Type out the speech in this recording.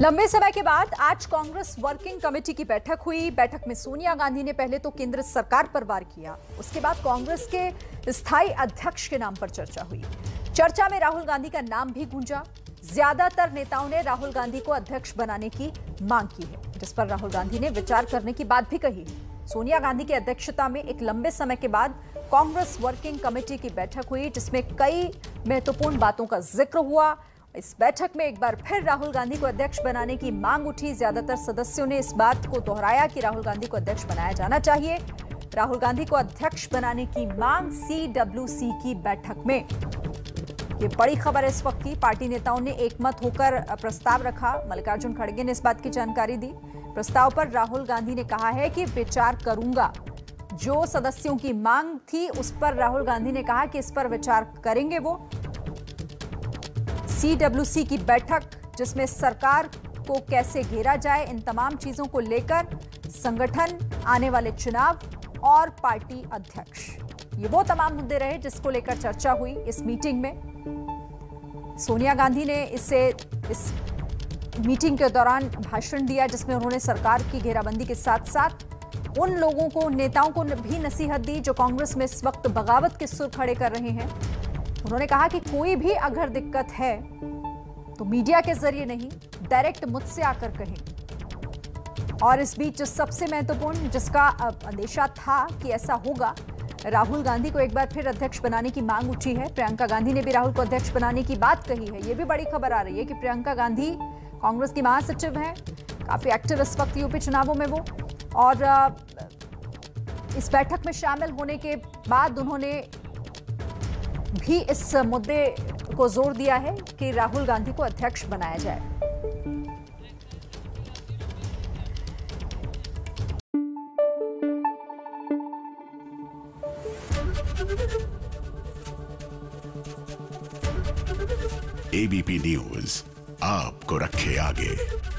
लंबे समय के बाद आज कांग्रेस वर्किंग कमेटी की बैठक हुई। बैठक में सोनिया गांधी ने पहले तो केंद्र सरकार पर वार किया, उसके बाद कांग्रेस के स्थायी अध्यक्ष के नाम पर चर्चा हुई। चर्चा में राहुल गांधी का नाम भी गूंजा। ज्यादातर नेताओं ने राहुल गांधी को अध्यक्ष बनाने की मांग की है, जिस पर राहुल गांधी ने विचार करने की बात भी कही। सोनिया गांधी की अध्यक्षता में एक लंबे समय के बाद कांग्रेस वर्किंग कमेटी की बैठक हुई, जिसमें कई महत्वपूर्ण बातों का जिक्र हुआ। इस बैठक में एक बार फिर राहुल गांधी को अध्यक्ष बनाने की मांग उठी। ज्यादातर सदस्यों ने इस बात को दोहराया कि राहुल गांधी को अध्यक्ष बनाया जाना चाहिए। राहुल गांधी को अध्यक्ष बनाने की मांग CWC की बैठक में, ये बड़ी खबर है इस वक्त की। पार्टी नेताओं ने एकमत होकर प्रस्ताव रखा। मल्लिकार्जुन खड़गे ने इस बात की जानकारी दी। प्रस्ताव पर राहुल गांधी ने कहा है कि विचार करूंगा। जो सदस्यों की मांग थी उस पर राहुल गांधी ने कहा कि इस पर विचार करेंगे वो। CWC की बैठक जिसमें सरकार को कैसे घेरा जाए, इन तमाम चीजों को लेकर संगठन, आने वाले चुनाव और पार्टी अध्यक्ष, ये वो तमाम मुद्दे रहे जिसको लेकर चर्चा हुई इस मीटिंग में। सोनिया गांधी ने इस मीटिंग के दौरान भाषण दिया, जिसमें उन्होंने सरकार की घेराबंदी के साथ साथ उन लोगों को, नेताओं को भी नसीहत दी जो कांग्रेस में इस वक्त बगावत के सुर खड़े कर रहे हैं। उन्होंने कहा कि कोई भी अगर दिक्कत है तो मीडिया के जरिए नहीं, डायरेक्ट मुझसे आकर कहें। और इस बीच सबसे महत्वपूर्ण, जिसका अंदेशा था कि ऐसा होगा, राहुल गांधी को एक बार फिर अध्यक्ष बनाने की मांग उठी है। प्रियंका गांधी ने भी राहुल को अध्यक्ष बनाने की बात कही है। ये भी बड़ी खबर आ रही है कि प्रियंका गांधी कांग्रेस की महासचिव हैं, काफी एक्टिव इस वक्त यूपी चुनावों में वो। और इस बैठक में शामिल होने के बाद उन्होंने भी इस मुद्दे को जोर दिया है कि राहुल गांधी को अध्यक्ष बनाया जाए। एबीपी न्यूज़ आपको रखे आगे।